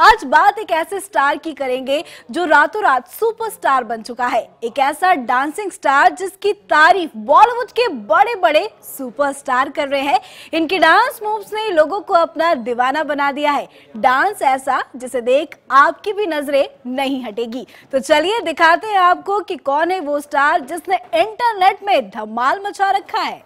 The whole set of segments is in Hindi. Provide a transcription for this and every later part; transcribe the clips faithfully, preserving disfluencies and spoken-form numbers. आज बात एक ऐसे स्टार की करेंगे जो रातों रात सुपरस्टार बन चुका है, एक ऐसा डांसिंग स्टार जिसकी तारीफ बॉलीवुड के बड़े बड़े सुपरस्टार कर रहे हैं। इनके डांस मूव्स ने लोगों को अपना दीवाना बना दिया है। डांस ऐसा जिसे देख आपकी भी नजरें नहीं हटेगी। तो चलिए दिखाते हैं आपको कि कौन है वो स्टार जिसने इंटरनेट में धमाल मचा रखा है।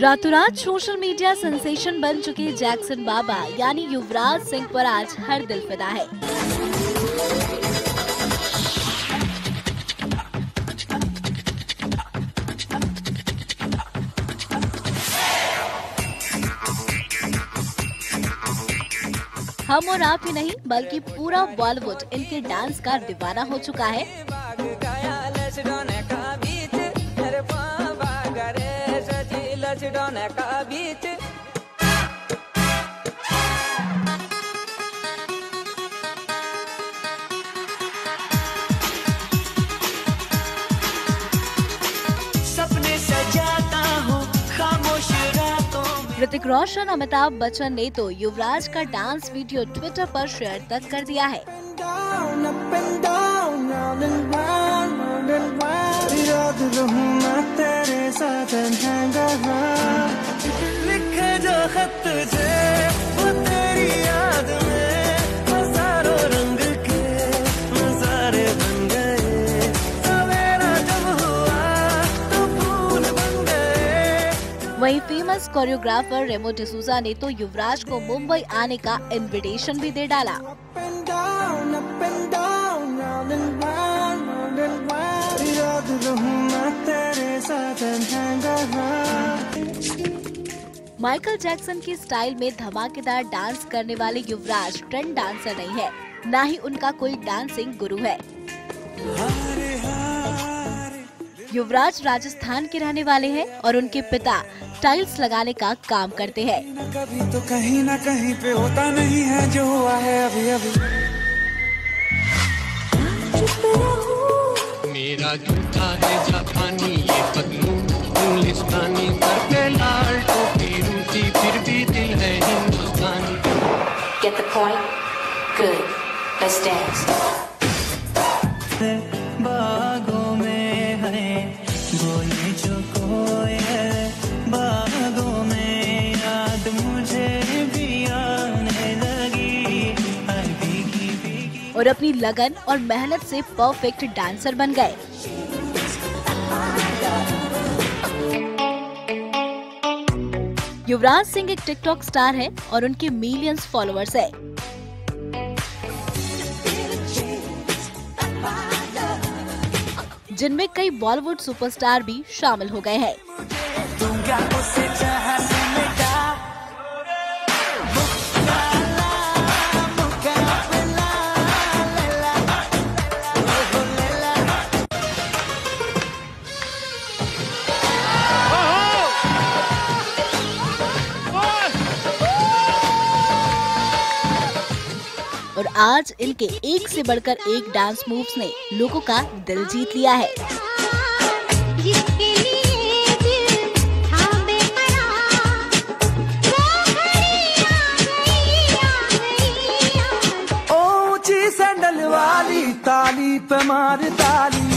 रातों रात सोशल मीडिया सेंसेशन बन चुके जैक्सन बाबा यानी युवराज सिंह पर आज हर दिल फिदा है। हम और आप ही नहीं बल्कि पूरा बॉलीवुड इनके डांस का दीवाना हो चुका है। ऋतिक रोशन, अमिताभ बच्चन ने तो युवराज का डांस वीडियो ट्विटर पर शेयर तक कर दिया है। वहीं फेमस कोरियोग्राफर रेमो डिसूजा ने तो युवराज को मुंबई आने का इनविटेशन भी दे डाला। माइकल जैक्सन की स्टाइल में धमाकेदार डांस करने वाले युवराज ट्रेंड डांसर नहीं है, ना ही उनका कोई डांसिंग गुरु है। युवराज राजस्थान के रहने वाले हैं और उनके पिता टाइल्स लगाने का काम करते हैं। कभी तो कहीं ना कहीं पे होता नहीं है जो हुआ है अभी अभी। मेरा जूठा है जापानी ये पगलू पुलिस्तानी करके लाल टोपी रूसी फिर भी दिल है हिंदुस्तानी। Get the point? Good. Let's dance. और अपनी लगन और मेहनत से परफेक्ट डांसर बन गए। युवराज सिंह एक टिकटॉक स्टार हैं और उनके मिलियंस फॉलोअर्स हैं। जिनमें कई बॉलीवुड सुपरस्टार भी शामिल हो गए हैं। और आज इनके एक से बढ़कर एक डांस मूव्स ने लोगों का दिल जीत लिया है। ओ जी सैंडल वाली ताली पे मार ताली।